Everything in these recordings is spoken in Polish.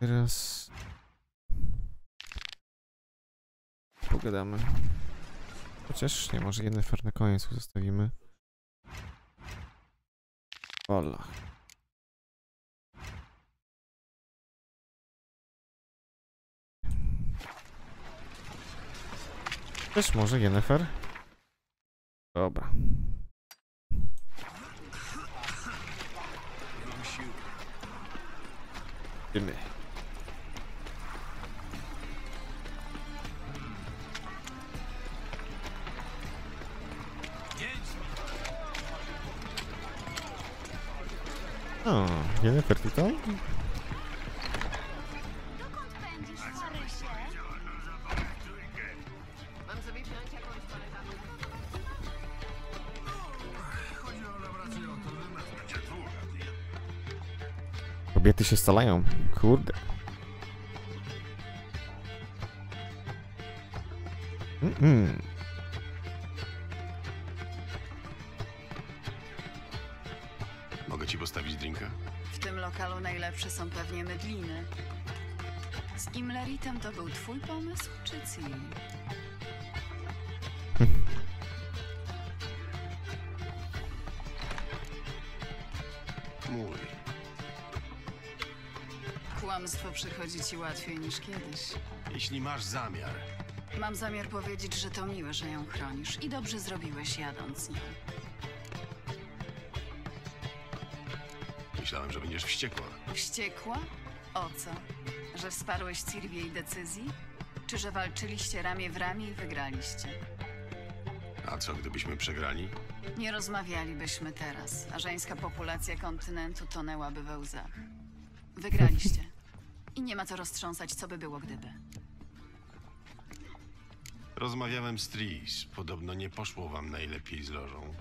Teraz pogadamy. Chociaż nie, może Yennefer na końcu zostawimy. Ola. Też może Yennefer? Dobra. Idziemy. O, Yennefer tutaj? Kobiety się scalają, kurde. Mogę ci postawić drinka? W tym lokalu najlepsze są pewnie mydliny. Z Imleritem to był twój pomysł, czy Ciri? Mój. Kłamstwo przychodzi ci łatwiej niż kiedyś. Jeśli masz zamiar. Mam zamiar powiedzieć, że to miłe, że ją chronisz i dobrze zrobiłeś jadąc nią. Myślałem, że będziesz wściekła. Wściekła? O co? Że wsparłeś Ciri w jej decyzji? Czy że walczyliście ramię w ramię i wygraliście? A co, gdybyśmy przegrali? Nie rozmawialibyśmy teraz, a żeńska populacja kontynentu tonęłaby we łzach. Wygraliście. I nie ma co roztrząsać, co by było gdyby. Rozmawiałem z Triss. Podobno nie poszło wam najlepiej z lożą.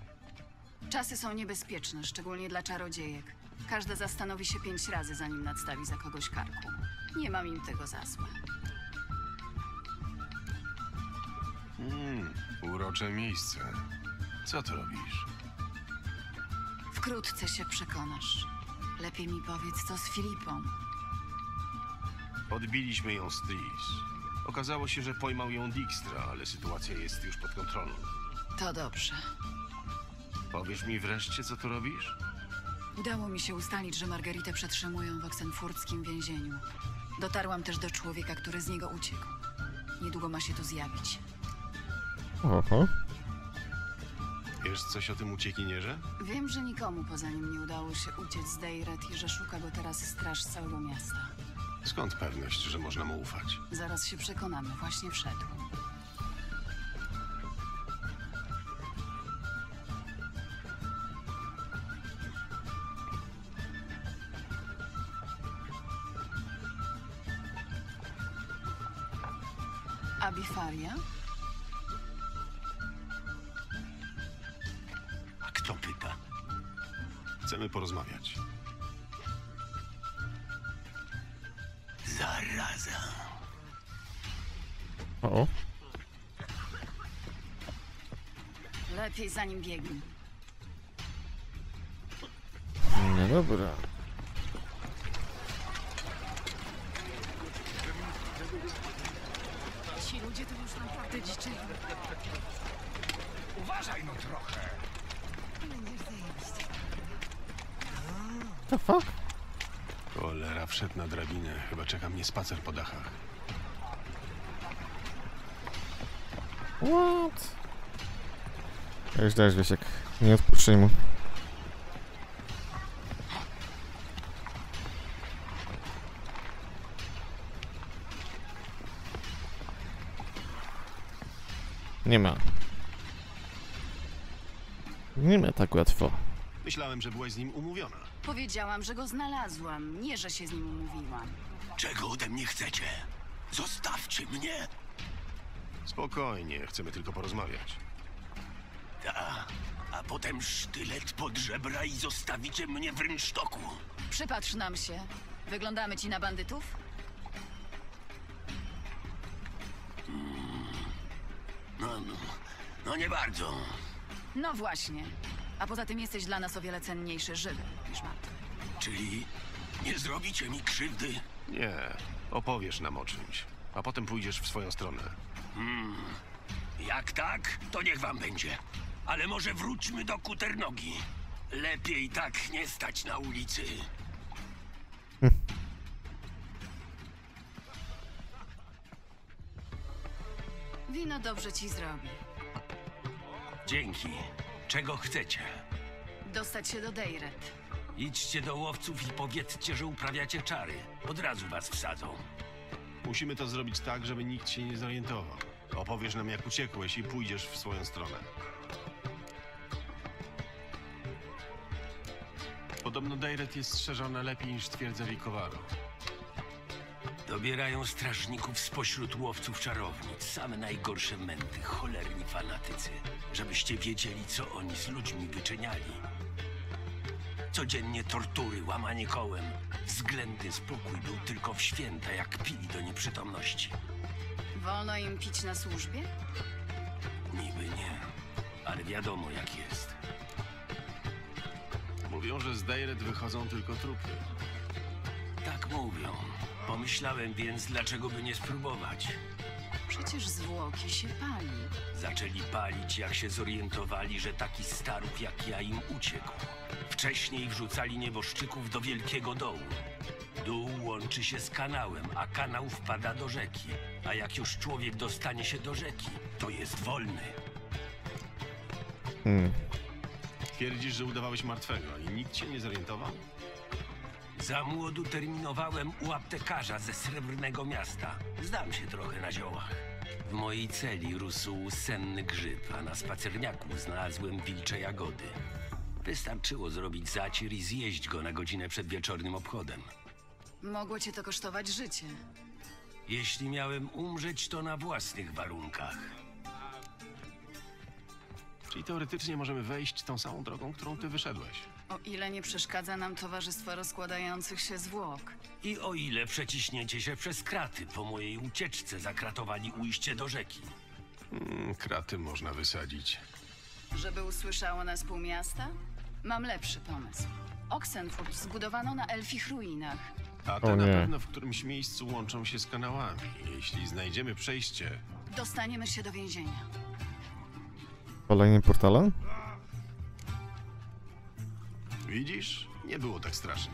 Czasy są niebezpieczne, szczególnie dla czarodziejek. Każda zastanowi się 5 razy, zanim nadstawi za kogoś karku. Nie mam im tego za złe. Urocze miejsce. Co to robisz? Wkrótce się przekonasz. Lepiej mi powiedz, co z Filipą. Odbiliśmy ją z Triss. Okazało się, że pojmał ją Dijkstra, ale sytuacja jest już pod kontrolą. To dobrze. Powiesz mi wreszcie, co tu robisz? Udało mi się ustalić, że Margaritę przetrzymują w oksenfurskim więzieniu. Dotarłam też do człowieka, który z niego uciekł. Niedługo ma się tu zjawić. Oho. Wiesz coś o tym uciekinierze? Wiem, że nikomu poza nim nie udało się uciec z Dereth i że szuka go teraz straż całego miasta. Skąd pewność, że można mu ufać? Zaraz się przekonamy, właśnie wszedł. Abifaria? Chcemy porozmawiać. Zaraza. O-o. Lepiej za nim biegnij. No dobra. Ci ludzie to już naprawdę dziczyli. Uważaj no trochę. Będziesz zajebisty. The fuck? Cholera, wszedł na drabinę. Chyba czeka mnie spacer po dachach. What? Ja już dajesz, Wiesiek. Nie odpuszczaj mu. Nie ma. Nie ma tak łatwo. Myślałem, że byłaś z nim umówiona. Powiedziałam, że go znalazłam, nie że się z nim umówiłam. Czego ode mnie chcecie? Zostawcie mnie! Spokojnie, chcemy tylko porozmawiać. Ta, a potem sztylet pod żebra i zostawicie mnie w rynsztoku. Przypatrz nam się. Wyglądamy ci na bandytów? No nie bardzo. No właśnie. A poza tym jesteś dla nas o wiele cenniejszy żywy niż martwy. Czyli nie zrobicie mi krzywdy, Nie, opowiesz nam o czymś, a potem pójdziesz w swoją stronę. Jak tak, to niech wam będzie. Ale może wróćmy do Kuternogi. Lepiej tak nie stać na ulicy. Wino dobrze ci zrobi. Dzięki. Czego chcecie? Dostać się do Dereth. Idźcie do łowców i powiedzcie, że uprawiacie czary. Od razu was wsadzą. Musimy to zrobić tak, żeby nikt się nie zorientował. Opowiesz nam, jak uciekłeś i pójdziesz w swoją stronę. Podobno Dereth jest strzeżone lepiej niż twierdza Wikowaro. Dobierają strażników spośród łowców czarownic. Same najgorsze męty, cholerni fanatycy. Żebyście wiedzieli, co oni z ludźmi wyczyniali. Codziennie tortury, łamanie kołem. Względny spokój był tylko w święta, jak pili do nieprzytomności. Wolno im pić na służbie? Niby nie, ale wiadomo jak jest. Mówią, że z Dereth wychodzą tylko trupy. Tak mówią. Pomyślałem więc, dlaczego by nie spróbować? Przecież zwłoki się pali. Zaczęli palić, jak się zorientowali, że taki staruch jak ja im uciekł. Wcześniej wrzucali nieboszczyków do wielkiego dołu. Dół łączy się z kanałem, a kanał wpada do rzeki. A jak już człowiek dostanie się do rzeki, to jest wolny. Twierdzisz, że udawałeś martwego i nikt cię nie zorientował? Za młodu terminowałem u aptekarza ze Srebrnego Miasta. Znam się trochę na ziołach. W mojej celi rósł senny grzyb, a na spacerniaku znalazłem wilcze jagody. Wystarczyło zrobić zacier i zjeść go na godzinę przed wieczornym obchodem. Mogło cię to kosztować życie. Jeśli miałem umrzeć, to na własnych warunkach. Czyli teoretycznie możemy wejść tą samą drogą, którą ty wyszedłeś. O ile nie przeszkadza nam towarzystwo rozkładających się zwłok. I o ile przeciśniecie się przez kraty. Po mojej ucieczce zakratowali ujście do rzeki. Kraty można wysadzić. Żeby usłyszało nas pół miasta? Mam lepszy pomysł. Oxenfurt zbudowano na elfich ruinach. A te na pewno w którymś miejscu łączą się z kanałami. Jeśli znajdziemy przejście... Dostaniemy się do więzienia. Kolejny portal? Widzisz? Nie było tak strasznie.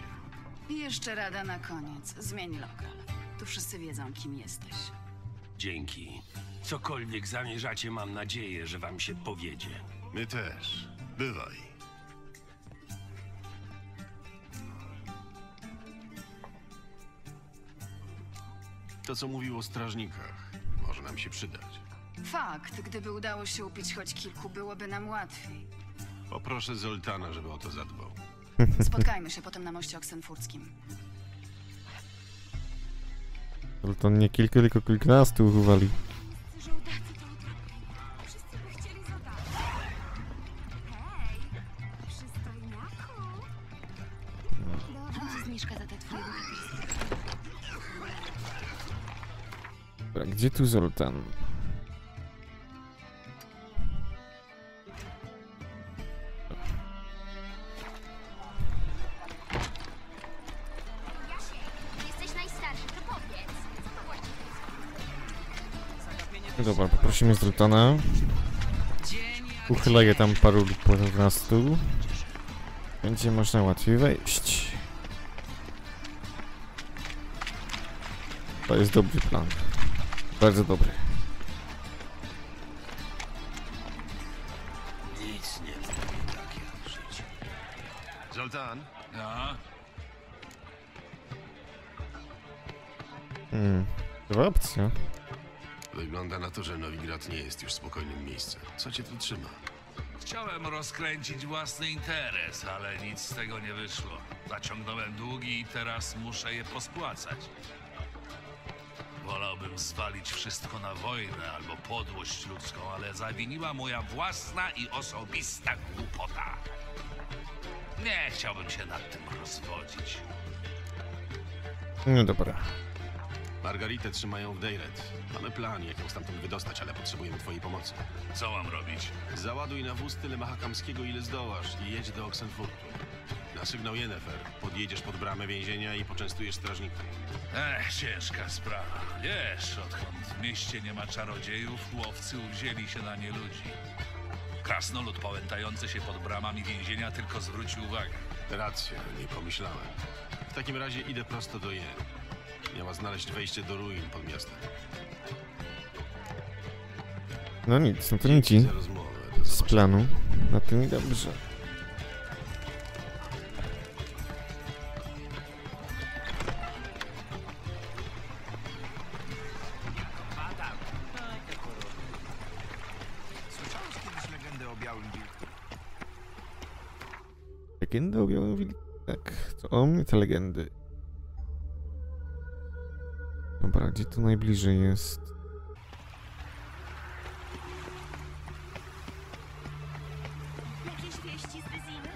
I jeszcze rada na koniec. Zmień lokal. Tu wszyscy wiedzą, kim jesteś. Dzięki. Cokolwiek zamierzacie, mam nadzieję, że wam się powiedzie. My też. Bywaj. To, co mówił o strażnikach, może nam się przydać. Fakt, gdyby udało się upić choć kilku, byłoby nam łatwiej. Poproszę Zoltana, żeby o to zadbał. Spotkajmy się potem na moście oksenfurskim. Zoltan nie kilku, tylko kilkunastu uwali. Dobra, gdzie tu Zoltan? Dobra, poprosimy Zoltana. Uchylaję tam paru lub 12. Będzie można łatwiej wejść. To jest dobry plan. Bardzo dobry. Nic nie lubię takiego życia. Zoltan? No? Dwa opcje. Wygląda na to, że Nowigrad nie jest już spokojnym miejscem. Co cię tu trzyma? Chciałem rozkręcić własny interes, ale nic z tego nie wyszło. Zaciągnąłem długi i teraz muszę je pospłacać. Wolałbym zwalić wszystko na wojnę albo podłość ludzką, ale zawiniła moja własna i osobista głupota. Nie chciałbym się nad tym rozwodzić. No dobra. Margaritę trzymają w Dereth. Mamy plan, jak ją stamtąd wydostać, ale potrzebujemy twojej pomocy. Co mam robić? Załaduj na wóz tyle Machakamskiego, ile zdołasz i jedź do Oxenfurtu. Na sygnał Yennefer podjedziesz pod bramę więzienia i poczęstujesz strażnika. Ciężka sprawa. Wiesz, odkąd w mieście nie ma czarodziejów, łowcy uwzięli się na nie ludzi. Krasnolud pałętający się pod bramami więzienia tylko zwróci uwagę. Racja, nie pomyślałem. W takim razie idę prosto do Jen. Miała znaleźć wejście do ruin pod miastem. No nic, no to nic z planu. Na tym i dobrze. Legendę o Białym Wilku? Tak, to o mnie te legendy. Dobra, gdzie tu najbliżej jest? Jakieś wieści z Wyzimy?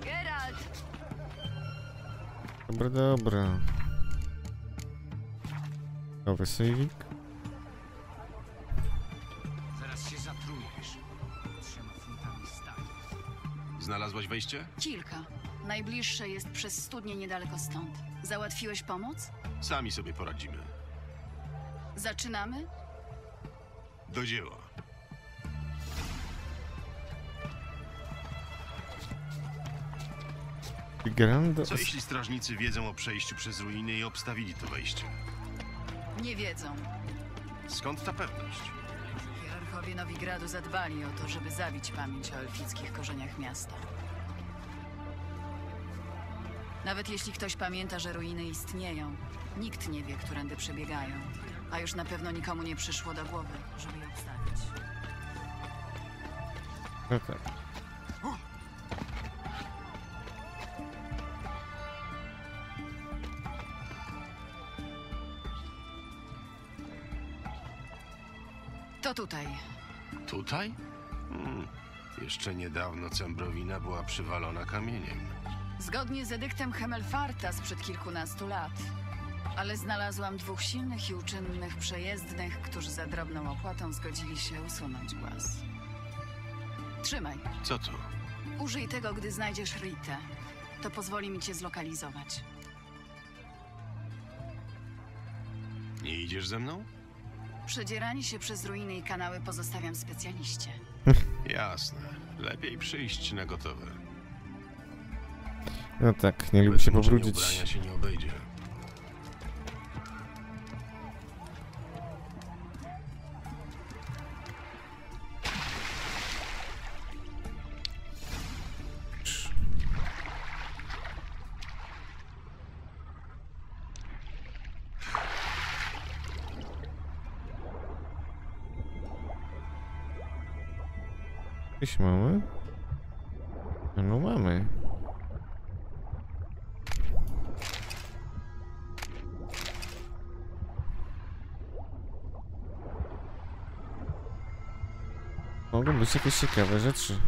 Geralt! Dobra, dobra. Nowy sejwik. Znalazłaś wejście? Kilka. Najbliższe jest przez studnię niedaleko stąd. Załatwiłeś pomoc? Sami sobie poradzimy. Zaczynamy? Do dzieła. Co jeśli strażnicy wiedzą o przejściu przez ruiny i obstawili to wejście? Nie wiedzą. Skąd ta pewność? Hierarchowie Nowigradu zadbali o to, żeby zabić pamięć o elfickich korzeniach miasta. Nawet jeśli ktoś pamięta, że ruiny istnieją, nikt nie wie, którędy przebiegają. A już na pewno nikomu nie przyszło do głowy, żeby je obstawić. Okay. To tutaj. Tutaj? Jeszcze niedawno Cembrowina była przywalona kamieniem. Zgodnie z edyktem Hemelfarta sprzed kilkunastu lat. Ale znalazłam dwóch silnych i uczynnych przejezdnych, którzy za drobną opłatą zgodzili się usunąć głaz. Trzymaj. Co to? Użyj tego, gdy znajdziesz Ritę. To pozwoli mi cię zlokalizować. Nie idziesz ze mną? Przedzieranie się przez ruiny i kanały pozostawiam specjaliście. Jasne. Lepiej przyjść na gotowe. No tak, nie lubię się powrócić. Ubrania się nie obejdzie. Mamy? No mamy. Mogą być jakieś ciekawe rzeczy.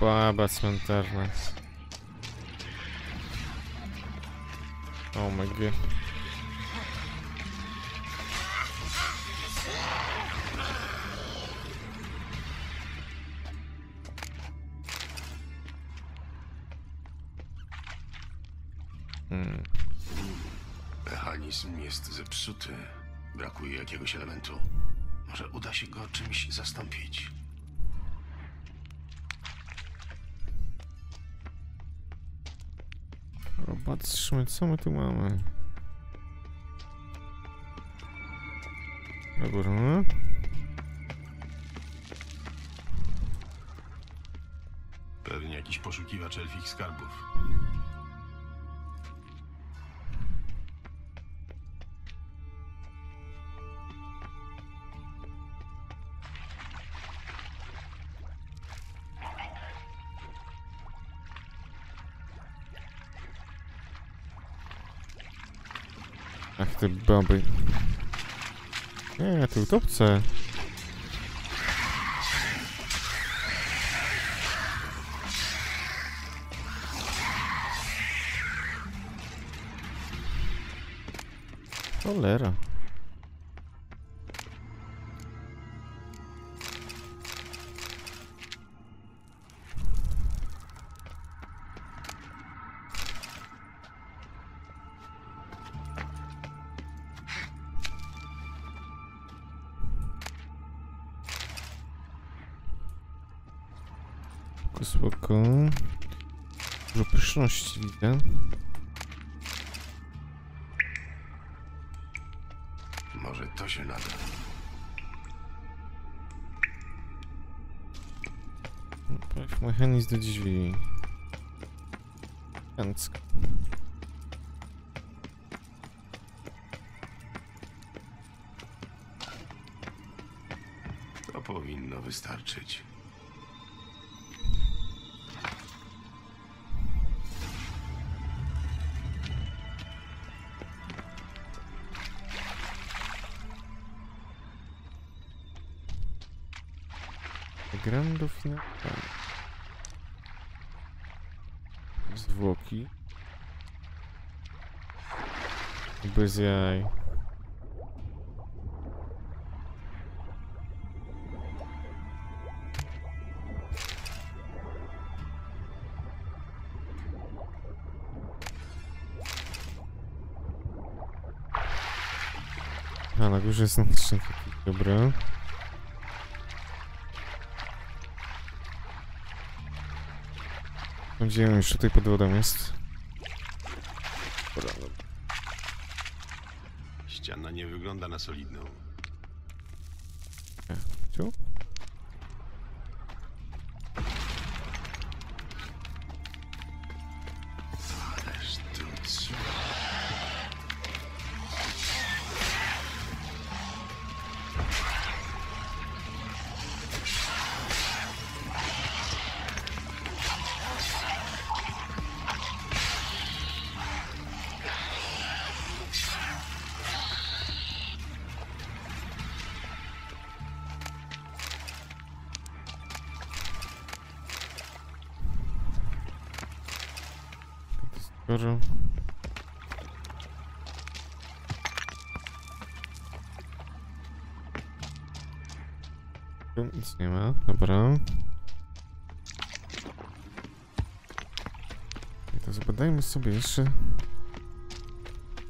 Baba cmentarna. Oh my god. Mechanizm jest zepsuty. Brakuje jakiegoś elementu. Może uda się go czymś zastąpić. Patrzmy, co my tu mamy. Dobra. Pewnie jakiś poszukiwacz elfich skarbów. te baby. Nie, te utopce. Cholera. Spoko. Dużo pyszności widzę. Może to się nada. Napraw mechanizm do drzwi. Kancka. To powinno wystarczyć. Grandów na zwłoki bez jaj. A na górze są trzy takie, dobra. Gdzie on jeszcze tutaj pod wodą jest? Ściana nie wygląda na solidną. Tu? Ależ tu co? Nic nie ma, dobra. I to zbadajmy sobie jeszcze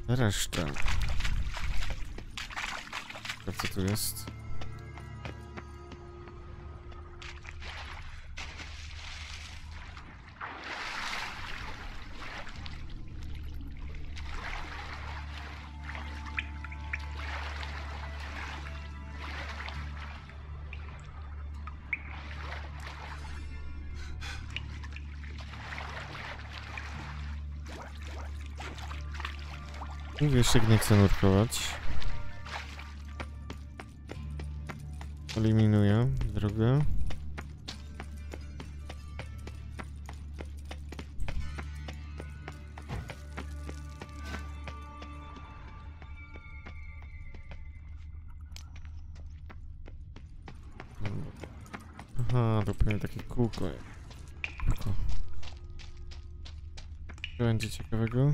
resztę. Co tu jest? Jeszcze nie chcę nurkować. Eliminuję drogę. Aha, to pewnie takie kółko. To będzie ciekawego.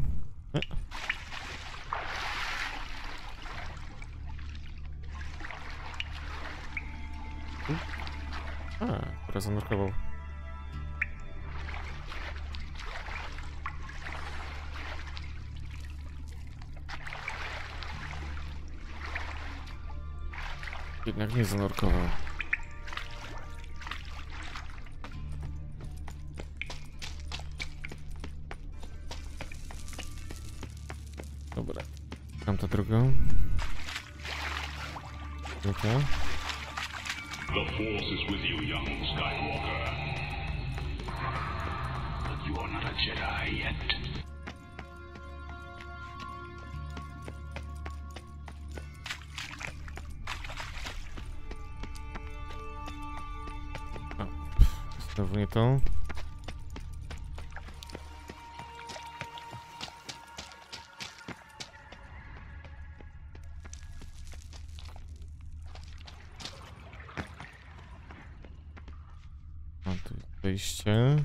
Zanurkował. Jednak nie zanurkował. Dobra. Tamta drugą. Druga. The force is with you, young Skywalker. But you are not a Jedi yet. A, znowu nie tą. wyjście.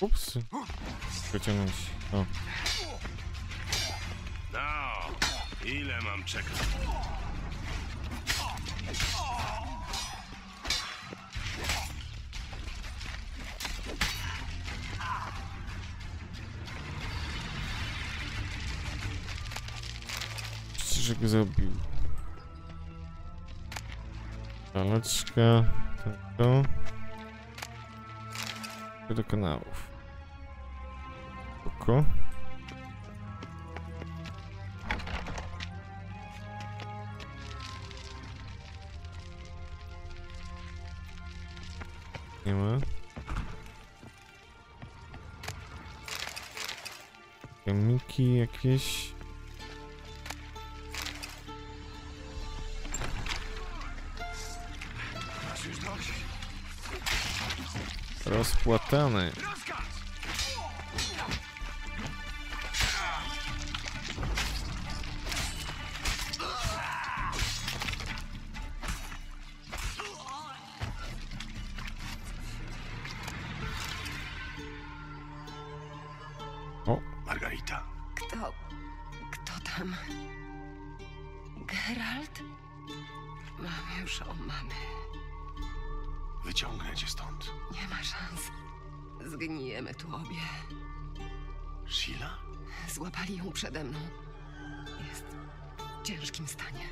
Ups, wyciągnąć. O. No, ile mam czekać? Przecież że go zabił. Daleczka, tak to. Do kanałów. Oko. Nie ma. Kamiki jakieś. Rozpłatany. O, Margarita. Kto tam? Geralt? Mam już o mamy. Wyciągnę cię stąd. Nie ma szans. Zgnijemy tu obie. Sheila? Złapali ją przede mną. Jest w ciężkim stanie.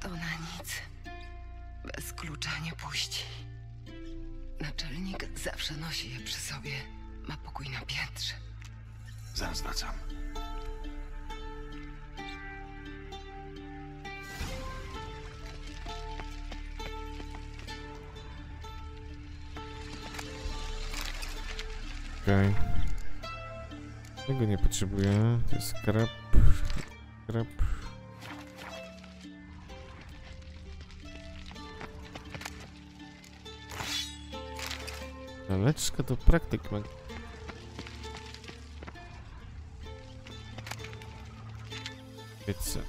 To na nic. Bez klucza nie puści. Naczelnik zawsze nosi je przy sobie. Ma pokój na piętrze. Zaraz wracam. Okej. Tego nie potrzebuję. To jest krab. Krab. Leczka to praktyk. Wiecie.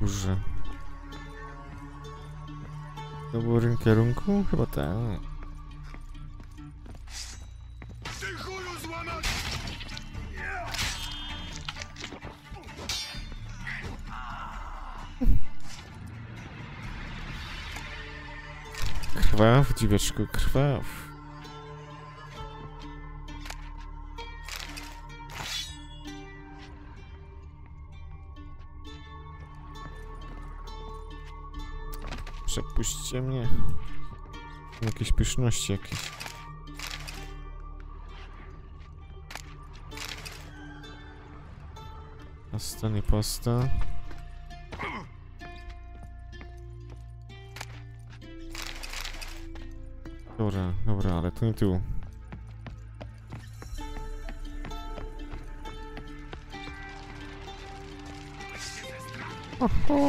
Dobrze. To był w kierunku? Chyba tak. Krwaw, dziweczku, krwaw. Przepuśćcie mnie. Jakieś pyszności jakieś. Pasta, nie pasta. Dobra, dobra, ale to nie tu. Oho.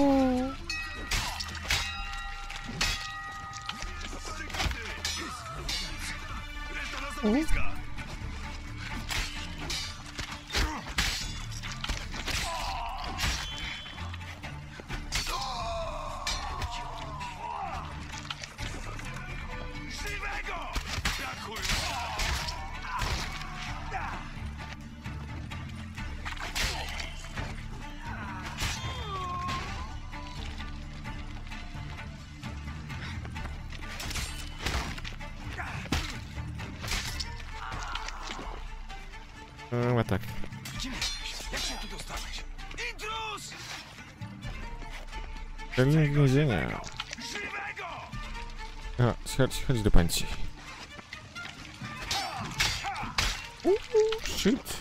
No tak. Gdzie jesteś? Jak się tu dostałeś? Intruz! Pewnie więzienia. A, chodź do pańci. Shit.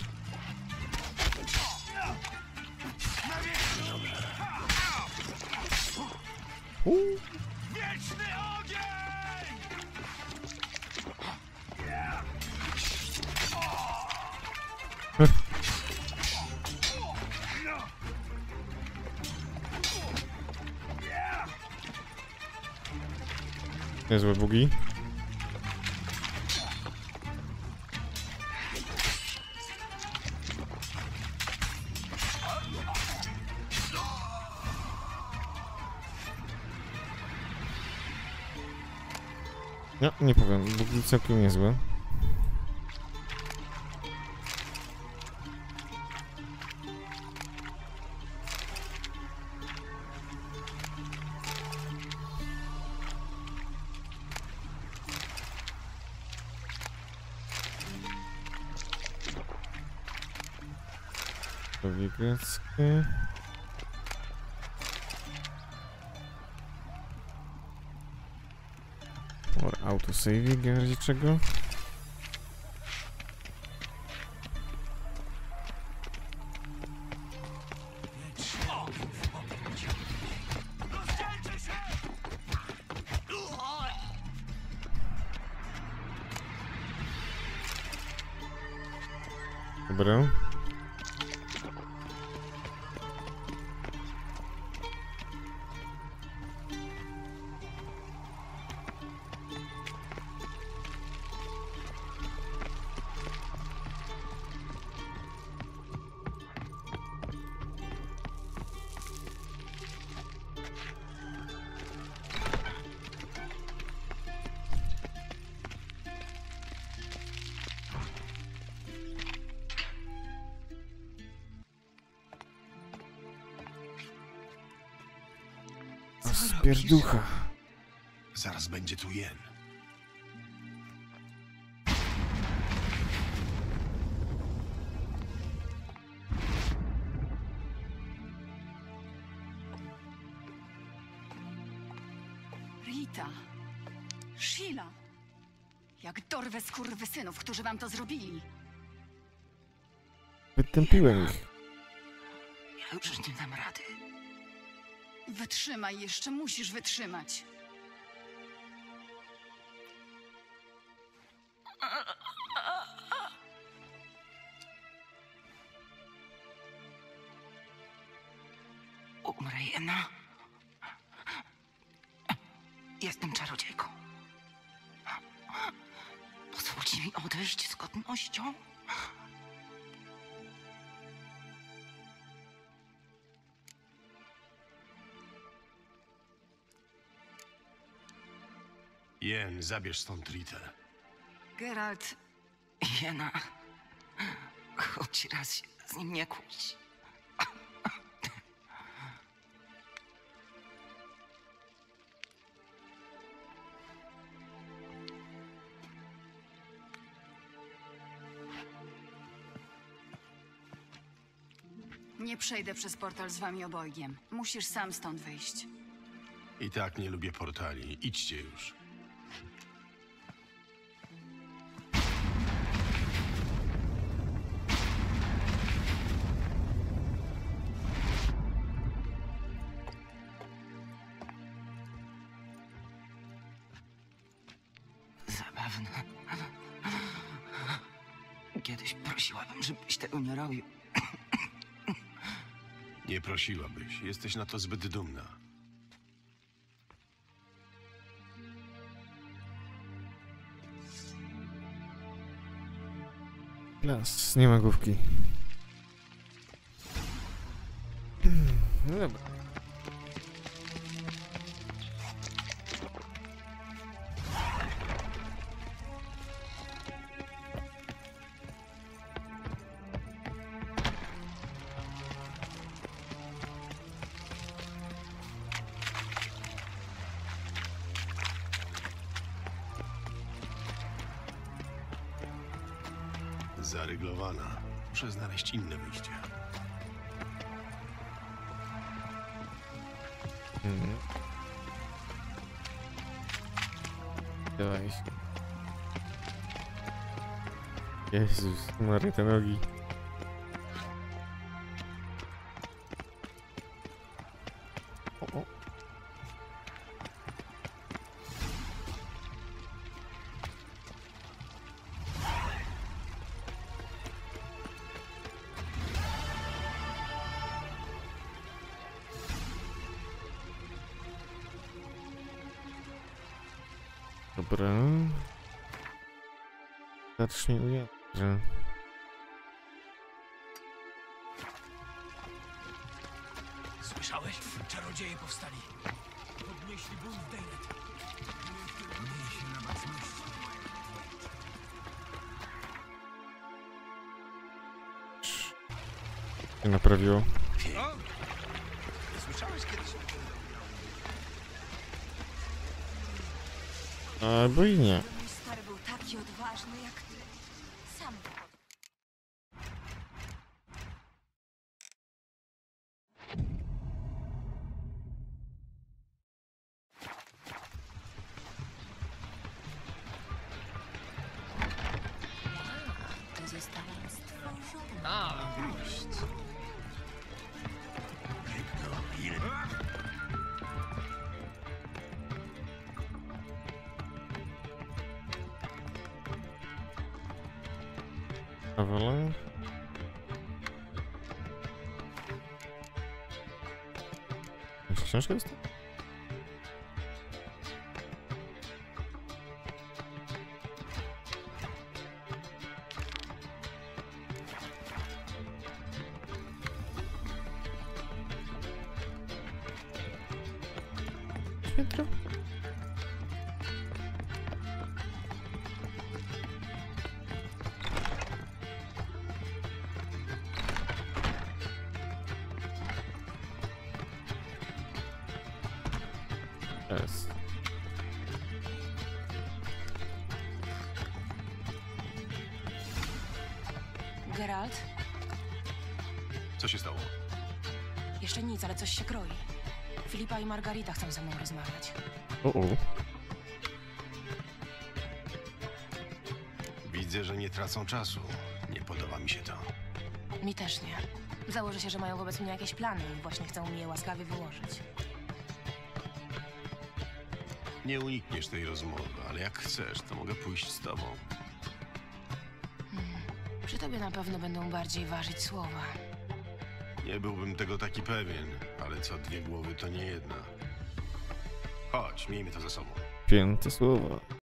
Wieczny ogień! Niezłe bugi. No, nie powiem, bugi całkiem niezłe. Greckie. Or autosaving, w razie czego. Dobra. Pierducha. Zaraz będzie tu Jen. Rita. Sheila. Jak dorwę skurwysynów, którzy wam to zrobili. Wytępiłem ich. Ja już nie dam rady. Wytrzymaj, jeszcze musisz wytrzymać. Umrę jedna. Jestem czarodziejką. Pozwólcie mi odejść z godnością. Jen, zabierz stąd Ritę. Geralt... Jena... Choć raz się z nim nie kłóć. Nie przejdę przez portal z wami obojgiem. Musisz sam stąd wyjść. I tak nie lubię portali. Idźcie już. Kiedyś prosiłabym, żebyś tego nie robił. Nie prosiłabyś. Jesteś na to zbyt dumna. Las, nie ma główki. No dobra. Zaryglowana. Muszę znaleźć inne wyjście. Dawaj. Jezus, Maria, te nogi. Dobra. Zacznie ujeżdżę. Słyszałeś? Czarodzieje powstali. Podnieśli bunt w Dereth. Mnie się na was mieści. Nie naprawiło. Albo i nie. Mój stary był taki odważny jak ty. Sam. Książka jest? Świetro? Geralt? Co się stało? Jeszcze nic, ale coś się kroi. Filipa i Margarita chcą ze mną rozmawiać. Widzę, że nie tracą czasu. Nie podoba mi się to. Mi też nie. Założę się, że mają wobec mnie jakieś plany i właśnie chcą mi je łaskawie wyłożyć. Nie unikniesz tej rozmowy, ale jak chcesz, to mogę pójść z tobą. Przy tobie na pewno będą bardziej ważyć słowa. Nie byłbym tego taki pewien, ale co dwie głowy to nie jedna. Chodź, miejmy to za sobą. Piękne słowa.